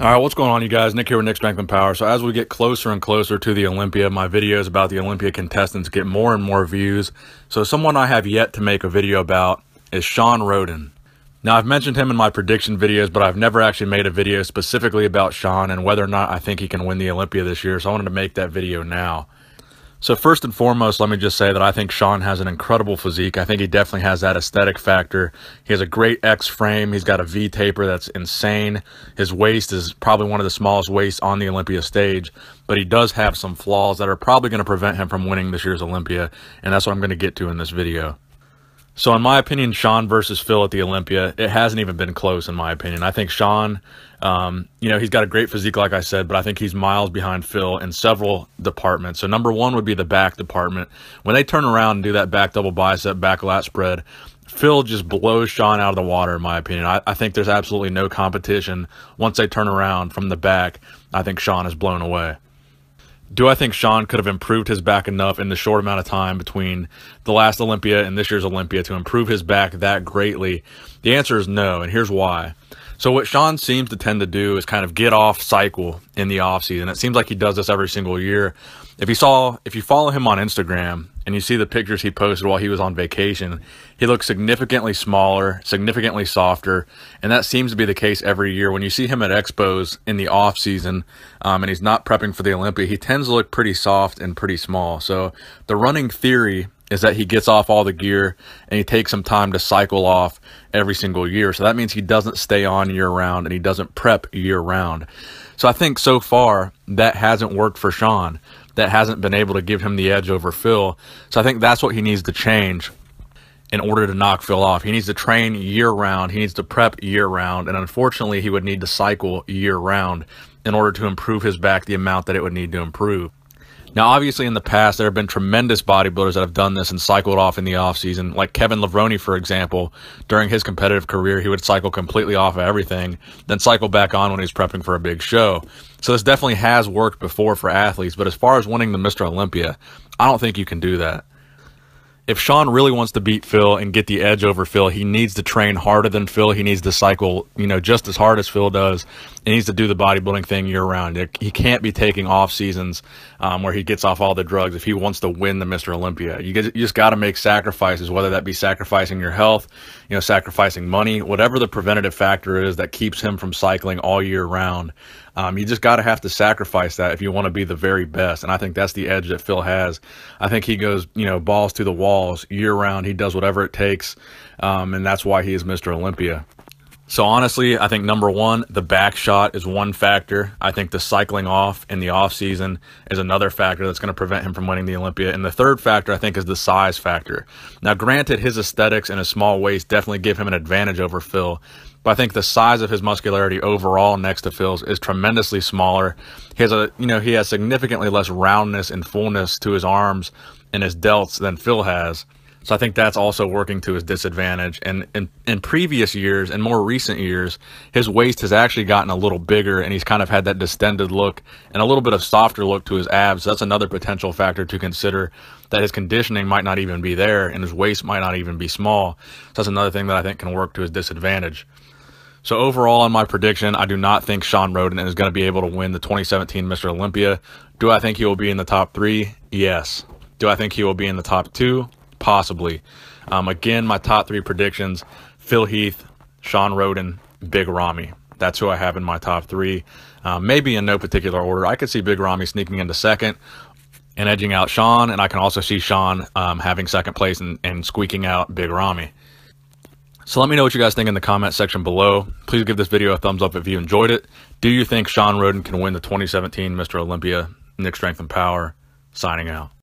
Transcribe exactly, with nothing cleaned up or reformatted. All right, what's going on, you guys? Nick here with Nick's Strength and Power. So as we get closer and closer to the Olympia, my videos about the Olympia contestants get more and more views. So someone I have yet to make a video about is Shawn Rhoden. Now, I've mentioned him in my prediction videos, but I've never actually made a video specifically about Shawn and whether or not I think he can win the Olympia this year. So I wanted to make that video now. So first and foremost, let me just say that I think Shawn has an incredible physique. I think he definitely has that aesthetic factor. He has a great X frame. He's got a V taper that's insane. His waist is probably one of the smallest waists on the Olympia stage, but he does have some flaws that are probably going to prevent him from winning this year's Olympia, and that's what I'm going to get to in this video. So in my opinion, Shawn versus Phil at the Olympia, it hasn't even been close in my opinion. I think Shawn, um, you know, he's got a great physique, like I said, but I think he's miles behind Phil in several departments. So number one would be the back department. When they turn around and do that back double bicep, back lat spread, Phil just blows Shawn out of the water, in my opinion. I, I think there's absolutely no competition. Once they turn around from the back, I think Shawn is blown away. Do I think Shawn could have improved his back enough in the short amount of time between the last Olympia and this year's Olympia to improve his back that greatly? The answer is no, and here's why. So what Shawn seems to tend to do is kind of get off cycle in the offseason. It seems like he does this every single year. If you saw, if you follow him on Instagram and you see the pictures he posted while he was on vacation, he looks significantly smaller, significantly softer, and that seems to be the case every year. When you see him at expos in the offseason um, and he's not prepping for the Olympia, he tends to look pretty soft and pretty small. So the running theory is that he gets off all the gear and he takes some time to cycle off every single year. So that means he doesn't stay on year round and he doesn't prep year round. So I think so far that hasn't worked for Shawn. That hasn't been able to give him the edge over Phil. So I think that's what he needs to change in order to knock Phil off. He needs to train year round. He needs to prep year round. And unfortunately, he would need to cycle year round in order to improve his back the amount that it would need to improve. Now, obviously, in the past, there have been tremendous bodybuilders that have done this and cycled off in the offseason. Like Kevin Levrone, for example, during his competitive career, he would cycle completely off of everything, then cycle back on when he's prepping for a big show. So this definitely has worked before for athletes. But as far as winning the Mister Olympia, I don't think you can do that. If Shawn really wants to beat Phil and get the edge over Phil, he needs to train harder than Phil. He needs to cycle, you know, just as hard as Phil does. He needs to do the bodybuilding thing year round. He can't be taking off seasons um, where he gets off all the drugs if he wants to win the Mister Olympia. You, get, you just got to make sacrifices, whether that be sacrificing your health, you know, sacrificing money, whatever the preventative factor is that keeps him from cycling all year round. Um, you just got to have to sacrifice that if you want to be the very best. And I think that's the edge that Phil has. I think he goes, you know, balls to the walls year round. He does whatever it takes. Um, and that's why he is Mister Olympia. So honestly, I think number one, the back shot is one factor. I think the cycling off in the off season is another factor that's going to prevent him from winning the Olympia. And the third factor, I think, is the size factor. Now, granted, his aesthetics and his small waist definitely give him an advantage over Phil. But I think the size of his muscularity overall next to Phil's is tremendously smaller. He has a, you know, he has significantly less roundness and fullness to his arms and his delts than Phil has. So I think that's also working to his disadvantage. And in, in previous years and more recent years, his waist has actually gotten a little bigger and he's kind of had that distended look and a little bit of softer look to his abs. That's another potential factor to consider, that his conditioning might not even be there and his waist might not even be small. So that's another thing that I think can work to his disadvantage. So overall, in my prediction, I do not think Shawn Rhoden is going to be able to win the twenty seventeen Mister Olympia. Do I think he will be in the top three? Yes. Do I think he will be in the top two? Possibly. Um, again, my top three predictions, Phil Heath, Shawn Rhoden, Big Rami. That's who I have in my top three. Um, maybe in no particular order. I could see Big Rami sneaking into second and edging out Shawn, and I can also see Shawn um, having second place and, and squeaking out Big Rami. So let me know what you guys think in the comment section below. Please give this video a thumbs up if you enjoyed it. Do you think Shawn Rhoden can win the twenty seventeen Mister Olympia? Nick's Strength and Power, signing out.